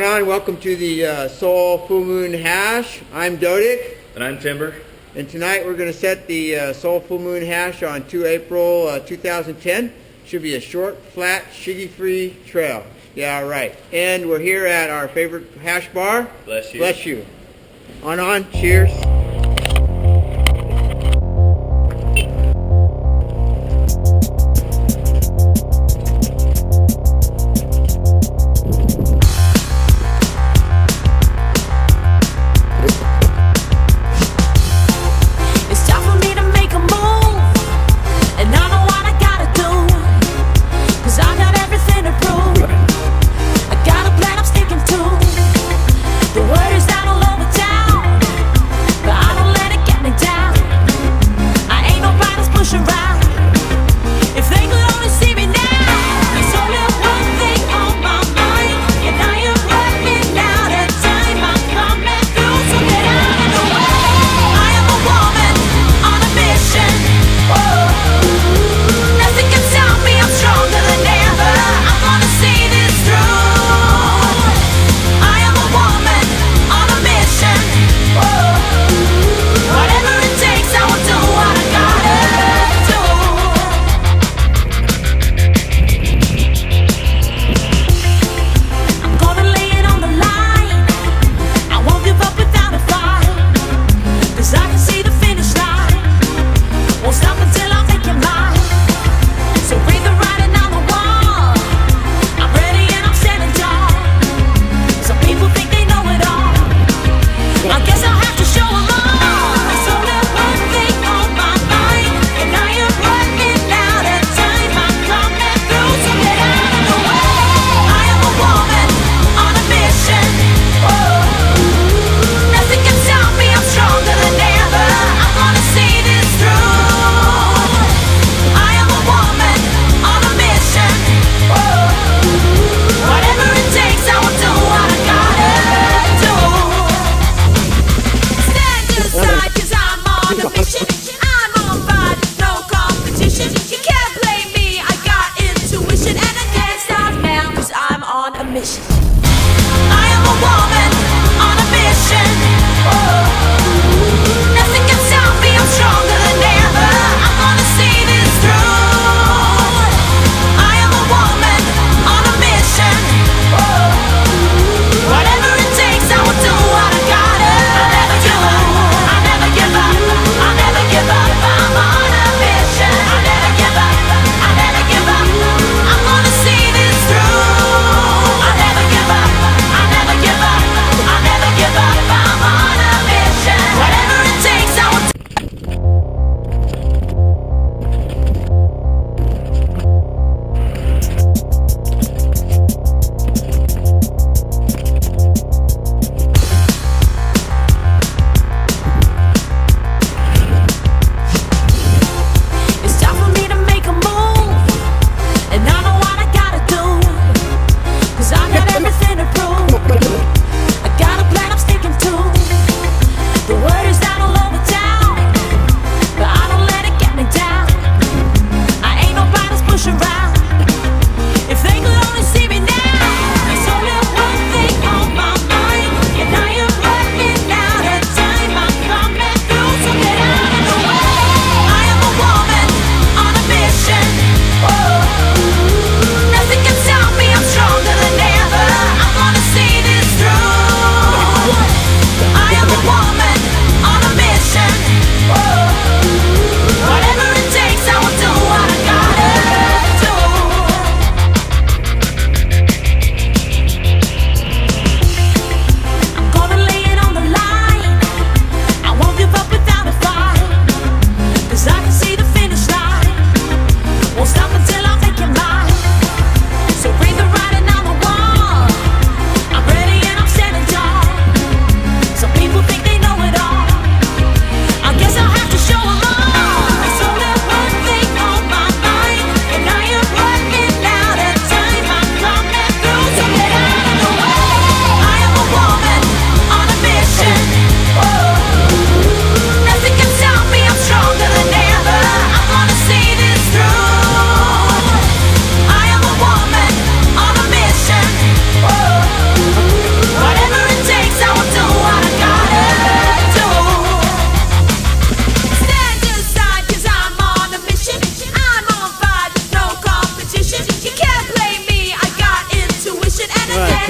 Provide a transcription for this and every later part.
Hanan, welcome to the Seoul Full Moon Hash. I'm Dodic. And I'm Timber. And tonight we're going to set the Seoul Full Moon Hash on 2 April 2010. Should be a short, flat, shiggy-free trail. Yeah, right. And we're here at our favorite hash bar. Bless You. Bless You. Hanan, cheers.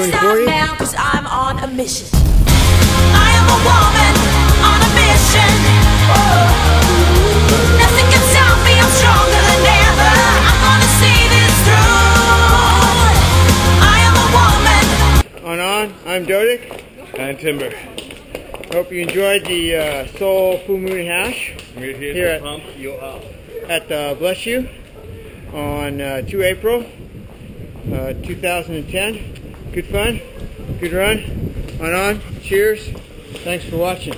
Can't stop now, cause I'm on a mission. I am a woman on a mission. Nothing can stop me, I'm stronger than ever. I'm gonna see this through. I am a woman. I'm Dodic. I'm Timber. Hope you enjoyed the Seoul Full Moon Hash. We're here to pump you up at Bless You on 2 April 2010. Good fun, good run, cheers, thanks for watching.